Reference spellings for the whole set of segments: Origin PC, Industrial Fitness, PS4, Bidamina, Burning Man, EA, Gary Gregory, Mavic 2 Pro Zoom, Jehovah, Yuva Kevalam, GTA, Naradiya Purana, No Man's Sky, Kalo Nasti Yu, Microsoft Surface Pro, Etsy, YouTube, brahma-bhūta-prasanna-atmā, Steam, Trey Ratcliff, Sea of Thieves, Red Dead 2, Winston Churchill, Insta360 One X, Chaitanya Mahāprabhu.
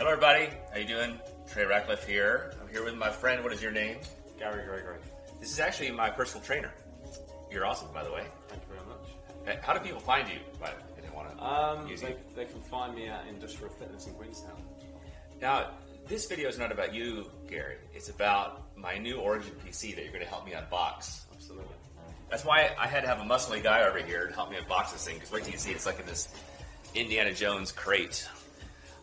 Hello everybody, how you doing? Trey Ratcliff here. I'm here with my friend, what is your name? Gary Gregory. This is actually my personal trainer. You're awesome, by the way. Thank you very much. How do people find you, by the way, if they want to use you? They can find me at Industrial Fitness in Queenstown. Now, this video is not about you, Gary. It's about my new Origin PC that you're going to help me unbox. Absolutely. That's why I had to have a muscly guy over here to help me unbox this thing, because wait till you see it's like in this Indiana Jones crate.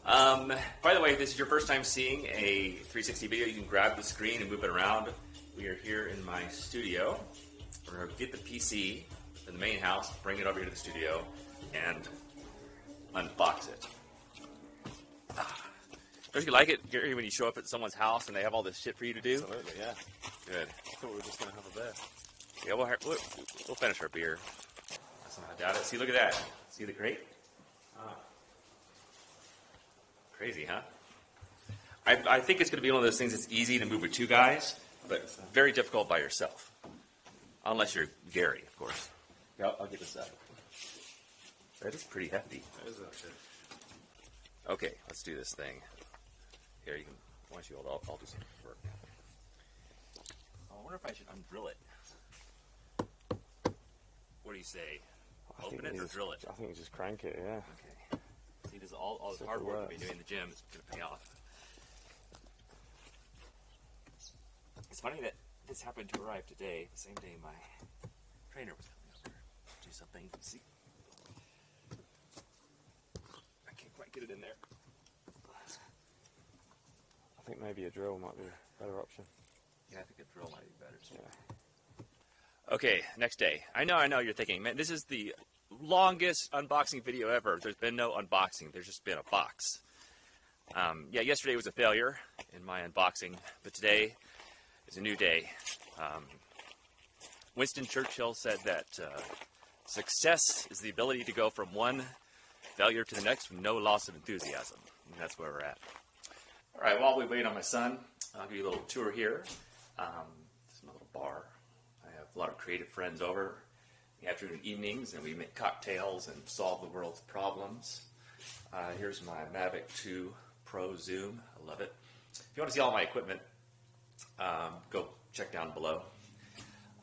By the way, if this is your first time seeing a 360 video, you can grab the screen and move it around. We are here in my studio. We're going to get the PC from the main house, bring it over here to the studio, and unbox it. Don't you like it, Gary, when you show up at someone's house and they have all this shit for you to do? Absolutely, yeah. Good. I thought we were just going to have a beer. Yeah, we'll finish our beer. I doubt it. See, look at that. See the crate? Ah. Crazy, huh? I think it's going to be one of those things that's easy to move with two guys, but very difficult by yourself. Unless you're Gary, of course. Yeah, I'll get this out. That is pretty hefty. That is okay. Okay, let's do this thing. Here, you can, why don't you hold I'll do some work. I wonder if I should undrill it. What do you say? Open it or drill it? I think we just crank it, yeah. Okay. See, this all the hard work we've been doing in the gym is going to pay off. It's funny that this happened to arrive today, the same day my trainer was coming over to do something. See, I can't quite get it in there. I think maybe a drill might be a better option. Yeah, I think a drill might be better. So. Yeah. Okay, next day. I know you're thinking, man, this is the longest unboxing video ever. There's been no unboxing. There's just been a box. Yeah, yesterday was a failure in my unboxing, but today is a new day. Winston Churchill said that success is the ability to go from one failure to the next with no loss of enthusiasm. And that's where we're at. All right, while we wait on my son, I'll give you a little tour here. This is my little bar. I have a lot of creative friends over. Afternoon evenings, and we make cocktails and solve the world's problems. Here's my Mavic 2 Pro Zoom. I love it. If you want to see all my equipment, go check down below.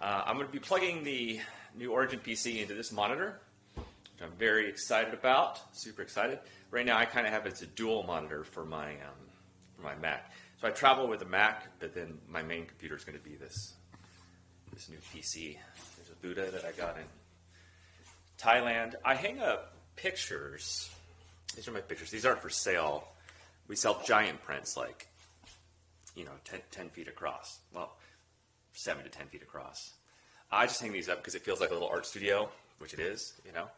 I'm going to be plugging the new Origin PC into this monitor, which I'm very excited about, super excited. Right now I kind of have it's a dual monitor for my Mac. So I travel with a Mac, but then my main computer is going to be this new PC. There's a Buddha that I got in Thailand. I hang up pictures. These are my pictures. These aren't for sale. We sell giant prints, like, you know, 10 feet across. Well, 7 to 10 feet across. I just hang these up because it feels like a little art studio, which it is, you know.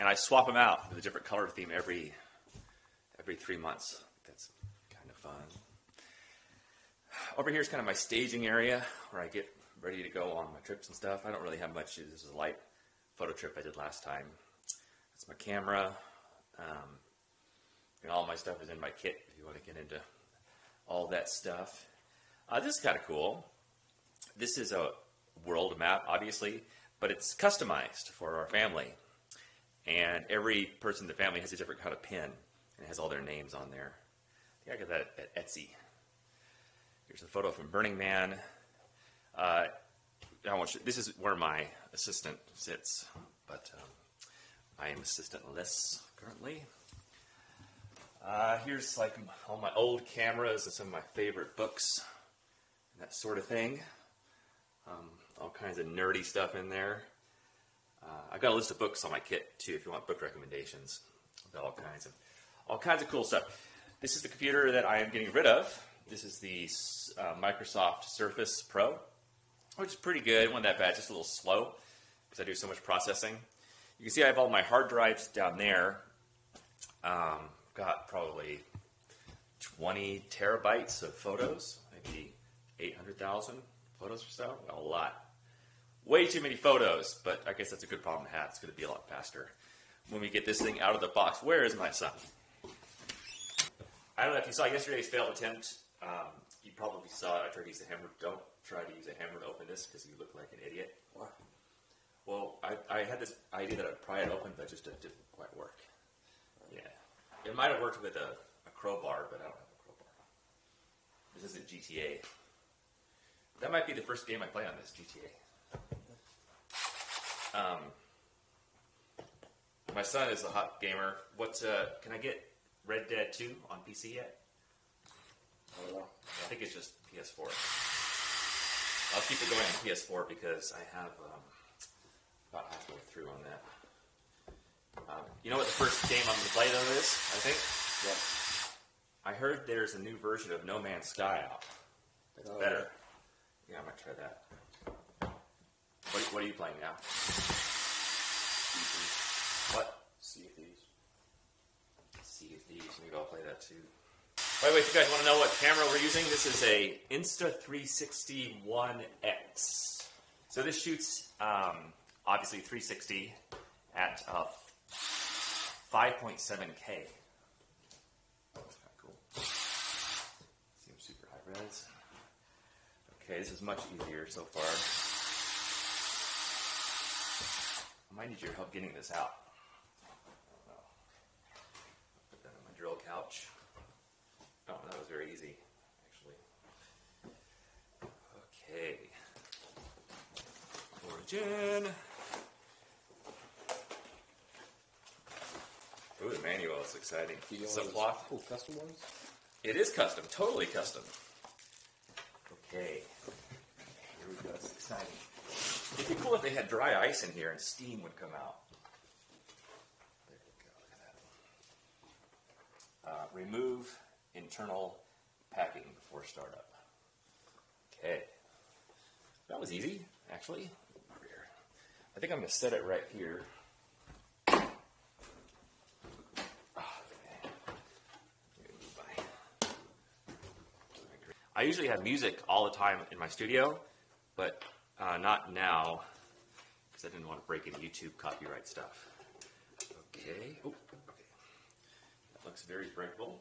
And I swap them out with a different color theme every 3 months. That's kind of fun. Over here is kind of my staging area where I get ready to go on my trips and stuff. I don't really have much. This is a light photo trip I did last time. That's my camera. And all my stuff is in my kit if you want to get into all that stuff. This is kind of cool. This is a world map, obviously, but it's customized for our family. And every person in the family has a different kind of pin, and it has all their names on there. I think I got that at Etsy. Here's a photo from Burning Man. This is where my assistant sits, but I am assistantless currently. Here's like all my old cameras and some of my favorite books and that sort of thing. All kinds of nerdy stuff in there. I've got a list of books on my kit too if you want book recommendations. I've got all kinds of cool stuff. This is the computer that I am getting rid of. This is the Microsoft Surface Pro, which is pretty good. It wasn't that bad, just a little slow because I do so much processing. You can see I have all my hard drives down there. Got probably 20 terabytes of photos, maybe 800,000 photos or so. A lot. Way too many photos, but I guess that's a good problem to have. It's going to be a lot faster when we get this thing out of the box. Where is my son? I don't know if you saw yesterday's failed attempt. You probably saw it. I tried to use a hammer. Don't try to use a hammer to open this because you look like an idiot. Why? Well, I had this idea that I'd pry it open, but it just didn't quite work. Yeah. It might have worked with a crowbar, but I don't have a crowbar. This isn't GTA. That might be the first game I play on this, GTA. My son is a hot gamer. What, can I get Red Dead 2 on PC yet? I don't know. I think it's just PS4. I'll keep it going on PS4 because I have about halfway through on that. You know what the first game I'm going to play though is, I think? Yeah. I heard there's a new version of No Man's Sky out. That's better. Yeah, I might try that. What are you playing now? Sea of Thieves. What? Sea of Thieves. Sea of Thieves. Maybe I'll play that too. By the way, if you guys want to know what camera we're using, this is a Insta360 One X. So this shoots, obviously 360 at 5.7K. That's kind of cool. Seems super high res. Okay, this is much easier so far. I might need your help getting this out. I don't know. Put that on my drill couch. Oh, that was very easy, actually. Okay. Origin. Ooh, the manual is exciting. Subplot. Oh, custom ones? It is custom, totally custom. Okay. Here we go, it's exciting. It'd be cool if they had dry ice in here and steam would come out. There we go, look at that. Remove internal packing before startup. Okay. That was easy, actually. Over here. I think I'm going to set it right here. Okay. I usually have music all the time in my studio, but not now, because I didn't want to break any YouTube copyright stuff. Okay. Oh, okay. That looks very breakable.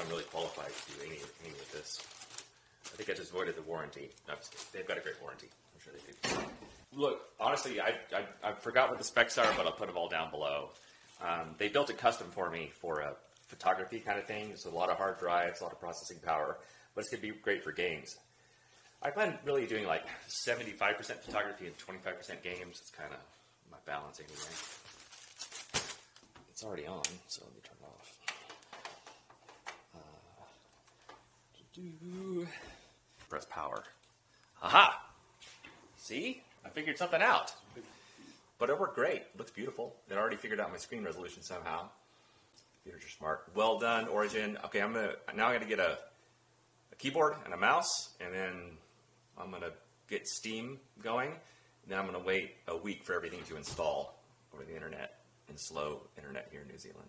I'm really qualified to do any with this. I think I just voided the warranty. No, I'm just kidding. They've got a great warranty. I'm sure they do. Look, honestly, I forgot what the specs are, but I'll put them all down below. They built it custom for me for a photography kind of thing. It's a lot of hard drives, a lot of processing power, but it's going to be great for games. I plan really doing like 75% photography and 25% games. It's kind of my balance anyway. It's already on, so let me turn it off. Press power. Aha! See? I figured something out. But it worked great. It looks beautiful. It already figured out my screen resolution somehow. Computers are smart. Well done, Origin. Okay, I'm gonna get a keyboard and a mouse, and then I'm gonna get Steam going. And then I'm gonna wait a week for everything to install over the internet and slow internet here in New Zealand.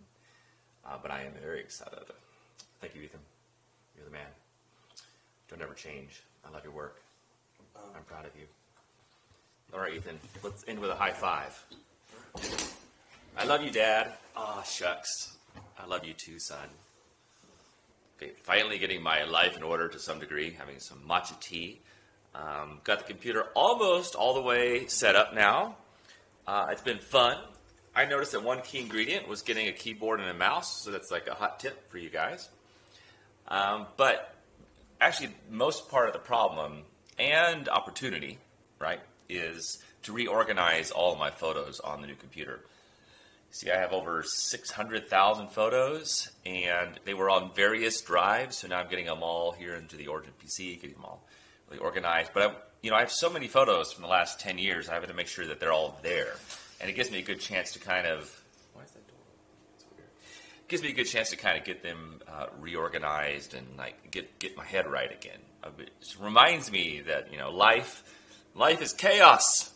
But I am very excited. Thank you, Ethan. You're the man. Don't ever change. I love your work. I'm proud of you. All right, Ethan, let's end with a high five. I love you, Dad. Aw, shucks. I love you too, son. Okay, finally getting my life in order to some degree, having some matcha tea. Got the computer almost all the way set up now. It's been fun. I noticed that one key ingredient was getting a keyboard and a mouse, so that's like a hot tip for you guys. But actually, most part of the problem and opportunity, right, is to reorganize all my photos on the new computer. See, I have over 600,000 photos, and they were on various drives, so now I'm getting them all here into the Origin PC, getting them all really organized. But, I have so many photos from the last 10 years, I have to make sure that they're all there. And it gives me a good chance to kind of... Why is that door open? That's weird. It gives me a good chance to kind of get them reorganized and like get my head right again. It reminds me that life is chaos,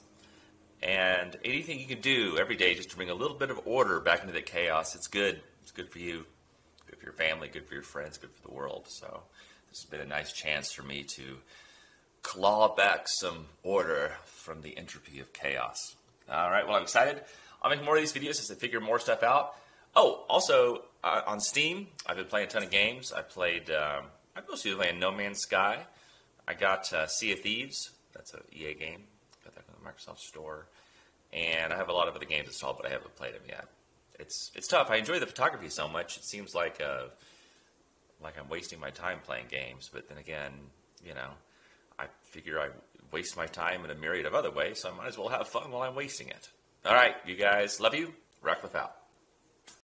and anything you can do every day just to bring a little bit of order back into the chaos. It's good. It's good for you, good for your family, good for your friends, good for the world. So this has been a nice chance for me to claw back some order from the entropy of chaos. All right. Well, I'm excited. I'll make more of these videos as I figure more stuff out. Oh, also, On Steam, I've been playing a ton of games. I've mostly been playing No Man's Sky. I got Sea of Thieves. That's an EA game. Got that from the Microsoft Store. And I have a lot of other games installed, but I haven't played them yet. It's tough. I enjoy the photography so much. It seems like I'm wasting my time playing games. But then again, you know, I figure I waste my time in a myriad of other ways, so I might as well have fun while I'm wasting it. All right, you guys. Love you. Ratcliff out.